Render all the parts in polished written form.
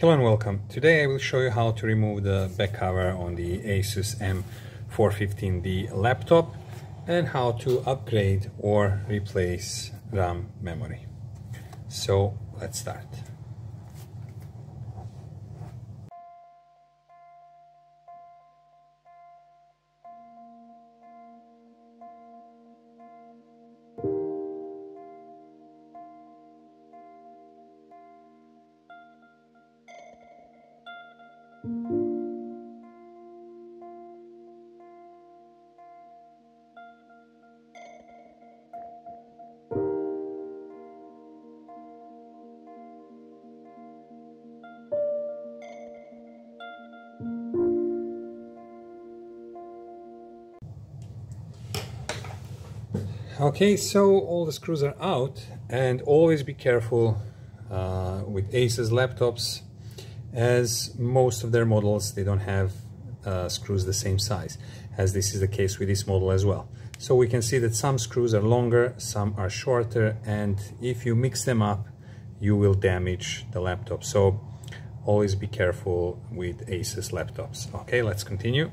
Hello and welcome. Today I will show you how to remove the back cover on the ASUS M415D laptop and how to upgrade or replace RAM memory. So let's start. Okay, so all the screws are out, and always be careful with ASUS laptops, as most of their models, they don't have screws the same size, as this is the case with this model as well. So we can see that some screws are longer, some are shorter, and if you mix them up, you will damage the laptop. So always be careful with ASUS laptops. Okay, let's continue.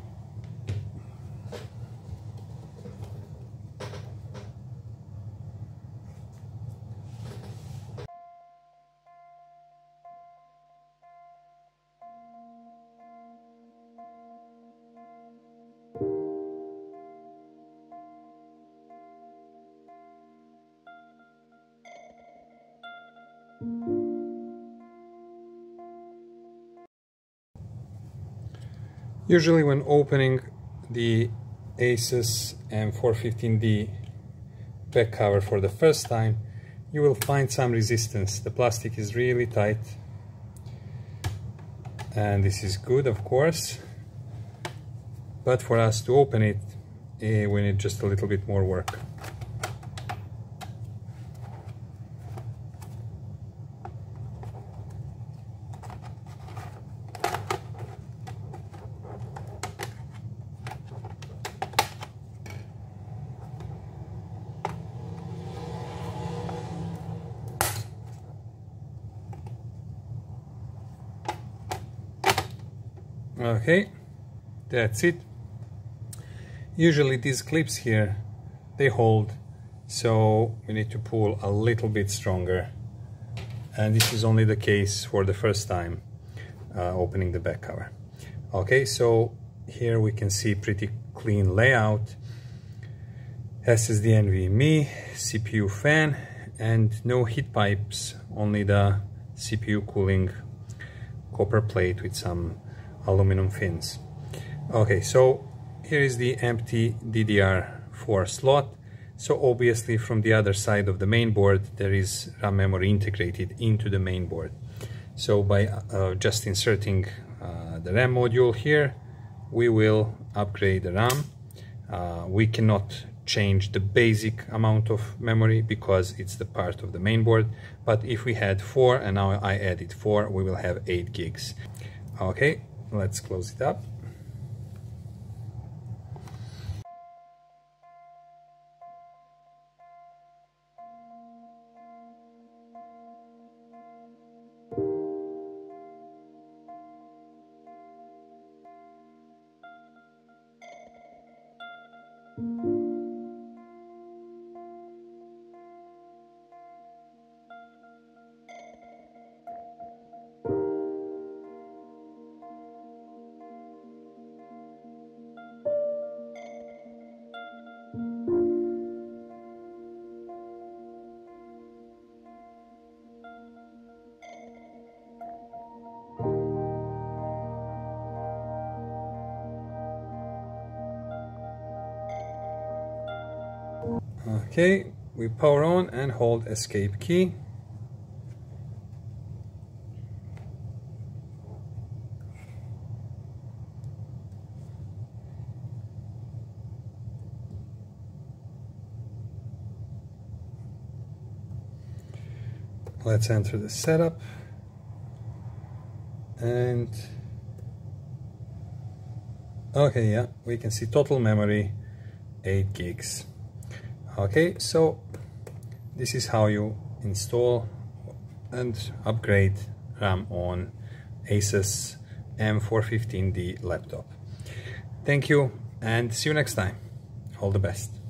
Usually when opening the ASUS M415D back cover for the first time, you will find some resistance. The plastic is really tight, and this is good, of course, but for us to open it, we need just a little bit more work. Okay, that's it. Usually these clips here, they hold, so we need to pull a little bit stronger, and this is only the case for the first time opening the back cover. Okay, so here we can see pretty clean layout, SSD NVMe, CPU fan, and no heat pipes, only the CPU cooling copper plate with some aluminum fins. Okay, so here is the empty DDR4 slot. So obviously from the other side of the main board there is RAM memory integrated into the main board. So by just inserting the RAM module here, we will upgrade the RAM. We cannot change the basic amount of memory because it's the part of the main board, but if we had 4 and now I added 4, we will have 8 gigs. Okay, let's close it up. Okay, we power on and hold escape key. Let's enter the setup and okay, yeah, we can see total memory 8 gigs. Okay, so this is how you install and upgrade RAM on ASUS M415D laptop. Thank you and see you next time. All the best.